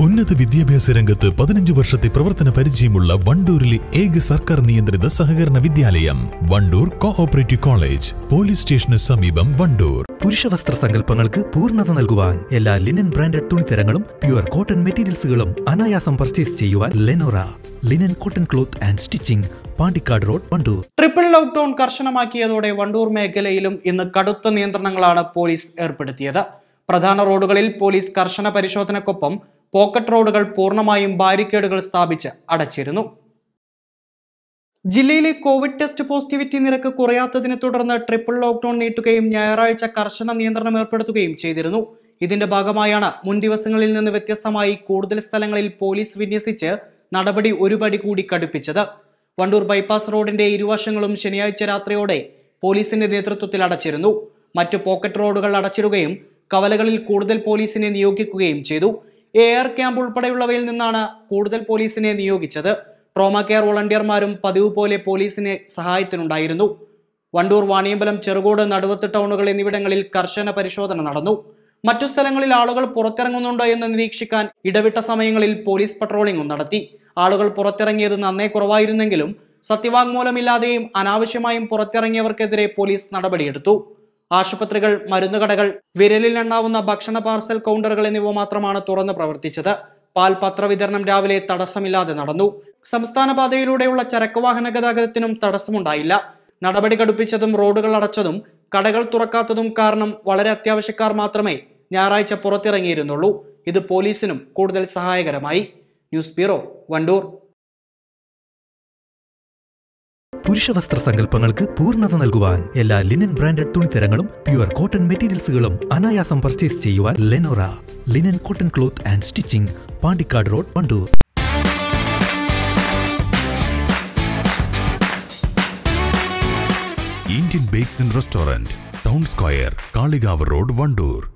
ഉന്നത വിദ്യാഭ്യാസ രംഗത്ത് 15 വർഷത്തെ പ്രവർത്തന പരിചയമുള്ള വണ്ടൂരിലെ ഏക സർക്കാർ നിയന്ത്രിത സഹകരണ വിദ്യാലയം വണ്ടൂർ കോഓപ്പറേറ്റീവ് കോളേജ് പോലീസ് സ്റ്റേഷന് സമീപം വണ്ടൂർ. പുരുഷവസ്ത്ര സങ്കല്പങ്ങൾക്ക് പൂർണ്ണത നൽകുവാൻ എല്ലാ ലിനൻ ബ്രാൻഡഡ് തുണിത്തരങ്ങളും പ്യുവർ കോട്ടൺ മെറ്റീരിയൽസുകളും അനായാസം പർച്ചേസ് ചെയ്യുവാൻ ലെനോറ linen cotton cloth and stitching, Pandikkad road, Wandoor. Triple lockdown കർശനമാക്കിയതോടെ വണ്ടൂർ മേഖലയിലും ഇന്ന് കടുത്ത നിയന്ത്രണങ്ങളാണ് പോലീസ് ഏർപ്പെടുത്തിയത്. പ്രധാന റോഡുകളിൽ പോലീസ് കർശന പരിശോധനക്കൊപ്പം പോക്കറ്റ് റോഡുകൾ പൂർണ്ണമായും ബാരിക്കേഡുകൾ സ്ഥാപിച്ച് അടച്ചിരുന്നു. ജില്ലയിലെ കോവിഡ് ടെസ്റ്റ് പോസിറ്റിവിറ്റി നിരക്ക് കുറയാത്തതിനെ തുടർന്ന് ട്രിപ്പിൾ ലോക്ക്ഡൌൺ നീട്ടുകയും ഞായറാഴ്ച കർശന നിയന്ത്രണം ഏർപ്പെടുത്തുകയും ചെയ്തിരുന്നു. ഇതിന്റെ ഭാഗമായാണ് മുൻ ദിവസങ്ങളിൽ നിന്ന് വ്യത്യസ്തമായി കൂടുതൽ സ്ഥലങ്ങളിൽ പോലീസ് വിന്യസിച്ച് നടപടി ഒരുപടി കൂടി കടുപ്പിച്ചത്. വണ്ടൂർ ബൈപ്പാസ് റോഡിന്റെ ഇരുവശങ്ങളും ശനിയാഴ്ച രാത്രിയോടെ പോലീസിന്റെ നേതൃത്വത്തിൽ അടച്ചിരുന്നു. മറ്റ് പോക്കറ്റ് റോഡുകൾ അടച്ചിടുകയും കവലകളിൽ കൂടുതൽ പോലീസിനെ നിയോഗിക്കുകയും ചെയ്തു. എയർ ക്യാമ്പ് ഉൾപ്പെടെയുള്ളവയിൽ നിന്നാണ് കൂടുതൽ പോലീസിനെ നിയോഗിച്ചത്. ട്രോമ കെയർ വോളണ്ടിയർമാരും പതിവ് പോലെ പോലീസിനെ സഹായത്തിനുണ്ടായിരുന്നു. വണ്ടൂർ, വാണിയമ്പലം, ചെറുകോട്, നടുവത്ത് ടൗണുകൾ എന്നിവിടങ്ങളിൽ കർശന പരിശോധന നടന്നു. മറ്റു സ്ഥലങ്ങളിൽ ആളുകൾ പുറത്തിറങ്ങുന്നുണ്ടോ എന്ന് നിരീക്ഷിക്കാൻ ഇടവിട്ട സമയങ്ങളിൽ പോലീസ് പട്രോളിംഗും നടത്തി. ആളുകൾ പുറത്തിറങ്ങിയത് നന്നേ കുറവായിരുന്നെങ്കിലും സത്യവാങ്മൂലമില്ലാതെയും അനാവശ്യമായും പുറത്തിറങ്ങിയവർക്കെതിരെ പോലീസ് നടപടിയെടുത്തു. ആശുപത്രികൾ, മരുന്നുകടകൾ, വിരലിൽ എണ്ണാവുന്ന ഭക്ഷണ പാർസൽ കൗണ്ടറുകൾ എന്നിവ മാത്രമാണ് തുറന്ന് പ്രവർത്തിച്ചത്. പാൽ പത്ര വിതരണം രാവിലെ തടസ്സമില്ലാതെ നടന്നു. സംസ്ഥാന പാതയിലൂടെയുള്ള ചരക്ക് വാഹന ഗതാഗതത്തിനും തടസ്സമുണ്ടായില്ല. നടപടി കടുപ്പിച്ചതും റോഡുകൾ അടച്ചതും കടകൾ തുറക്കാത്തതും കാരണം വളരെ അത്യാവശ്യക്കാർ മാത്രമേ ഞായറാഴ്ച പുറത്തിറങ്ങിയിരുന്നുള്ളൂ. ഇത് പോലീസിനും കൂടുതൽ സഹായകരമായി. News bureau, Wandoor. പുരുഷവസ്ത്ര സങ്കല്പങ്ങൾക്ക് പൂർണ്ണത നൽകുവാൻ എല്ലാ ലിനൻ ബ്രാൻഡഡ് തുണിത്തരങ്ങളും പ്യുവർ കോട്ടൺ മെറ്റീരിയൽസുകളും അനായാസം പർച്ചേസ് ചെയ്യുവാൻ ലെനോറ linen cotton cloth and stitching, Pandikkad road, Wandoor. Indian Bakes and Restaurant, Town Square, Kaligava Road, Wandoor.